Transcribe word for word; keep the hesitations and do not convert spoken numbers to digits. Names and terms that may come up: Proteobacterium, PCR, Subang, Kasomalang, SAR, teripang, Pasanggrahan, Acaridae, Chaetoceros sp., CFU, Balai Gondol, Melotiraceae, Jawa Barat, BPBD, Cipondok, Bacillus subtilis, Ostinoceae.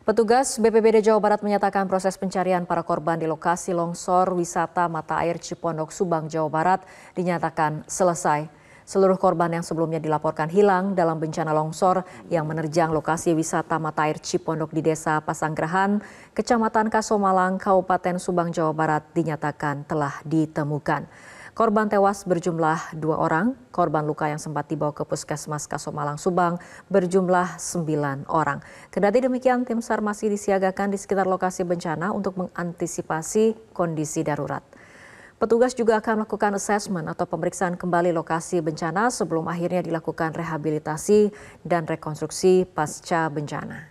Petugas B P B D Jawa Barat menyatakan proses pencarian para korban di lokasi longsor wisata mata air Cipondok, Subang, Jawa Barat dinyatakan selesai. Seluruh korban yang sebelumnya dilaporkan hilang dalam bencana longsor yang menerjang lokasi wisata mata air Cipondok di Desa Pasanggrahan, Kecamatan Kasomalang, Kabupaten Subang, Jawa Barat dinyatakan telah ditemukan. Korban tewas berjumlah dua orang, korban luka yang sempat dibawa ke Puskesmas Kasomalang, Subang berjumlah sembilan orang. Kendati demikian, tim SAR masih disiagakan di sekitar lokasi bencana untuk mengantisipasi kondisi darurat. Petugas juga akan melakukan asesmen atau pemeriksaan kembali lokasi bencana sebelum akhirnya dilakukan rehabilitasi dan rekonstruksi pasca bencana.